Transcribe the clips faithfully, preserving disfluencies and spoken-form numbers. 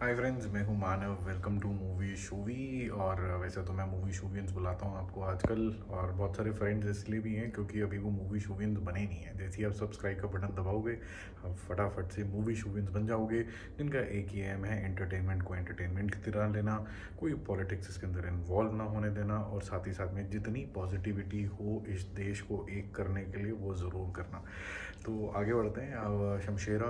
हाय friends, मैं हूँ Manav. Welcome to movie शूवी। और वैसे तो मैं मूवी शूवियंस बुलाता हूँ आपको आजकल, और बहुत सारे फ्रेंड्स इसलिए भी हैं क्योंकि अभी वो मूवी शूवियंस बने नहीं हैं। जैसे ही आप सब्सक्राइब का बटन दबाओगे आप फटाफट से मूवी शूवियंस बन जाओगे, जिनका एक ही एम है एंटरटेनमेंट को एंटरटेनमेंट की तरह लेना, कोई पॉलिटिक्स इसके अंदर इन्वॉल्व ना होने देना, और साथ ही साथ में जितनी पॉजिटिविटी हो इस देश को एक करने के लिए वो ज़रूर करना। तो आगे बढ़ते हैं। अब शमशेरा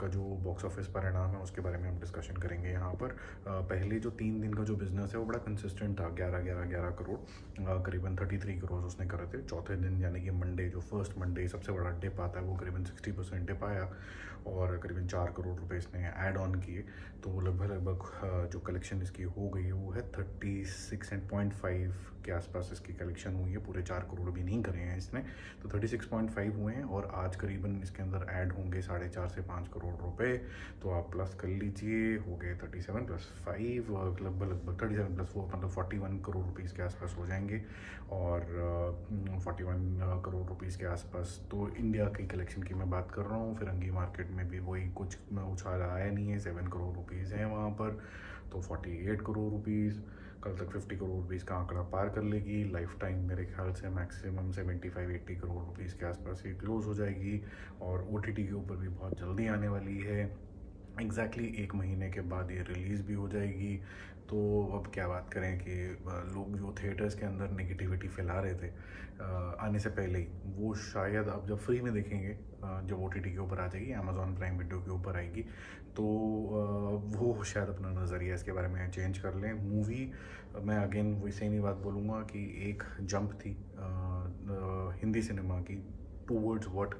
का जो बॉक्स ऑफिस परिणाम है उसके बारे में हम डिस्कशन करेंगे। यहाँ पर पहले जो तीन दिन का जो बिजनेस है वो बड़ा कंसिस्टेंट था, ग्यारह ग्यारह ग्यारह करोड़ करीबन तैंतीस करोड़ उसने करे थे। चौथे दिन यानी कि मंडे, जो फर्स्ट मंडे सबसे बड़ा डिप आता है, वो करीबन साठ परसेंट डिप आया और करीबन चार करोड़ रुपए इसने ऐड ऑन किए। तो लगभग लगभग जो कलेक्शन इसकी हो गई है वो है thirty six and point five के आसपास इसकी कलेक्शन हुई है। पूरे चार करोड़ भी नहीं करे हैं इसने, तो थर्टी सिक्स पॉइंट फाइव हुए हैं और आज करीबन इसके अंदर ऐड होंगे साढ़े चार से पाँच करोड़ रुपये। तो आप प्लस कर लीजिए, हो गए सैंतीस प्लस फाइव, लगभग लगभग सैंतीस प्लस फोर मतलब इकतालीस करोड़ रुपीस के आसपास हो जाएंगे। और इकतालीस करोड़ रुपीस के आसपास तो इंडिया की कलेक्शन की मैं बात कर रहा हूँ। फिरंगी मार्केट में भी वही कुछ उछाल आया नहीं है, सात करोड़ रुपीस है वहाँ पर, तो अड़तालीस करोड़ रुपीस। कल तक पचास करोड़ रुपीस का आंकड़ा पार कर लेगी। लाइफ टाइम मेरे ख्याल से मैक्सिमम पचहत्तर अस्सी करोड़ रुपीस के आसपास ये क्लोज हो जाएगी। और ओटीटी के ऊपर भी बहुत जल्दी आने वाली है, एग्जैक्टली exactly एक महीने के बाद ये रिलीज़ भी हो जाएगी। तो अब क्या बात करें कि लोग जो थिएटर्स के अंदर नेगेटिविटी फैला रहे थे आने से पहले ही, वो शायद अब जब फ्री में देखेंगे, जब ओ टी टी के ऊपर आ जाएगी, अमेज़ॉन प्राइम वीडियो के ऊपर आएगी, तो वो शायद अपना नज़रिया इसके बारे में चेंज कर लें। मूवी मैं अगेन वही सेम ही बात बोलूँगा कि एक जंप थी हिंदी सिनेमा की towards what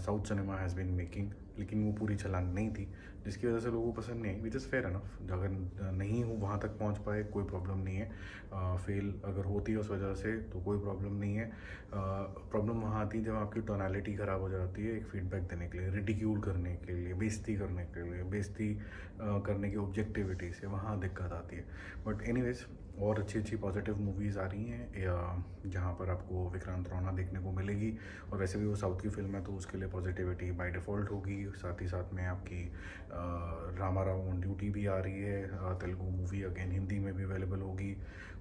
south cinema has been making, लेकिन वो पूरी छलांग नहीं थी, जिसकी वजह से लोगों को पसंद नहीं आई। Which is fair enough. अगर नहीं हो वहाँ तक पहुँच पाए कोई प्रॉब्लम नहीं है, फेल अगर होती है उस वजह से तो कोई प्रॉब्लम नहीं है। प्रॉब्लम वहाँ आती है जब आपकी टोनालिटी ख़राब हो जाती है एक फीडबैक देने के लिए, रिडिक्यूल करने के लिए, बेइज्जती करने के लिए, बेइज्जती करने की ऑब्जेक्टिविटी से वहाँ दिक्कत आती है। बट एनीवेज, और अच्छी अच्छी पॉजिटिव मूवीज़ आ रही हैं जहाँ पर आपको विक्रांत रोना देखने को मिलेगी। और वैसे भी वो साउथ की फिल्म है तो उसके लिए पॉजिटिविटी बाय डिफ़ॉल्ट होगी। साथ ही साथ में आपकी रामा राव ऑन ड्यूटी भी आ रही है, तेलुगू मूवी अगेन हिंदी में भी अवेलेबल होगी।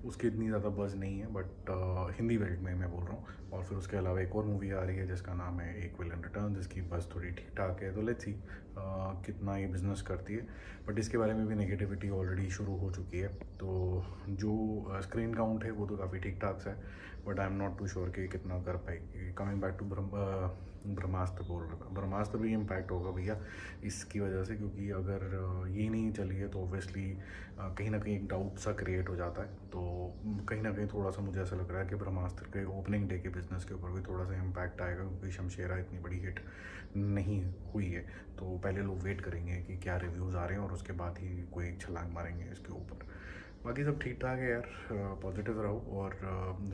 उसकी इतनी ज़्यादा बज़ नहीं है बट हिंदी बेल्ट में मैं बोल रहा हूँ। और फिर उसके अलावा एक और मूवी आ रही है जिसका नाम है एक विलन रिटर्न, जिसकी बज़ थोड़ी ठीक ठाक है। तो लेट्स सी कितना ये बिज़नेस करती है, बट इसके बारे में भी नेगेटिविटी ऑलरेडी शुरू हो चुकी है। तो जो स्क्रीन काउंट है वो तो काफ़ी ठीक ठाक सा है, but I am not too sure कि कितना कर पाएगी। कमिंग बैक टू ब्रह्मास्त्र बोल रहा था, ब्रह्मास्त्र भी इम्पैक्ट होगा भैया इसकी वजह से, क्योंकि अगर ये नहीं चली है तो ऑब्वियसली कहीं ना कहीं एक डाउट सा क्रिएट हो जाता है। तो कहीं ना कहीं थोड़ा सा मुझे ऐसा लग रहा है कि ब्रह्मास्त्र के ओपनिंग डे के बिज़नेस के ऊपर भी थोड़ा सा इम्पैक्ट आएगा, क्योंकि शमशेरा इतनी बड़ी हिट नहीं हुई है। तो पहले लोग वेट करेंगे कि क्या रिव्यूज़ आ रहे हैं और उसके बाद ही कोई छलांग मारेंगे इसके ऊपर। बाकी सब ठीक ठाक है यार, पॉजिटिव रहो और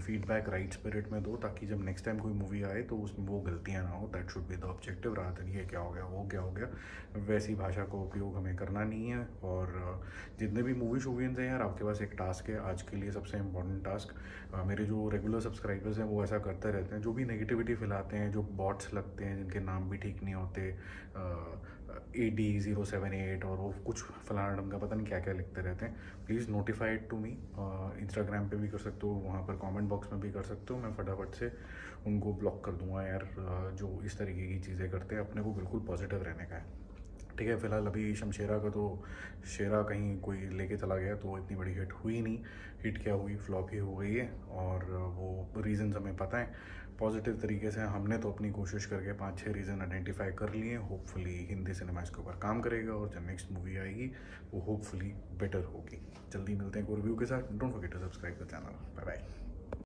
फीडबैक राइट स्पिरिट में दो, ताकि जब नेक्स्ट टाइम कोई मूवी आए तो उसमें वो गलतियां ना हो। That should be the objective, रात ये क्या हो गया वो क्या हो गया वैसी भाषा का उपयोग हमें करना नहीं है। और जितने भी मूवी शूवियंस हैं यार, आपके पास एक टास्क है आज के लिए, सबसे इम्पॉर्टेंट टास्क। मेरे जो रेगुलर सब्सक्राइबर्स हैं वो ऐसा करते रहते हैं, जो भी नेगेटिविटी फैलाते हैं, जो बॉट्स लगते हैं जिनके नाम भी ठीक नहीं होते, A D zero seven eight और वो कुछ फलाना ढंग का पता नहीं क्या क्या लिखते रहते हैं, please notify to me. Instagram पे भी कर सकते हो, वहाँ पर कमेंट बॉक्स में भी कर सकते हो। मैं फटाफट से उनको ब्लॉक कर दूँगा यार जो इस तरीके की चीज़ें करते हैं। अपने को बिल्कुल पॉजिटिव रहने का है, ठीक है। फिलहाल अभी शमशेरा का तो शेरा कहीं कोई लेके चला गया तो इतनी बड़ी हिट हुई नहीं, हिट क्या हुई, फ्लॉप ही हो गई है। और वो रीज़न्स हमें पता है, पॉजिटिव तरीके से हमने तो अपनी कोशिश करके पाँच छः रीज़न आइडेंटिफाई कर लिए। होपफुली हिंदी सिनेमा इसके ऊपर काम करेगा और जब नेक्स्ट मूवी आएगी वो होपफुली बेटर होगी। जल्दी मिलते हैं एक रिव्यू के साथ। Don't forget to subscribe the channel. Bye bye.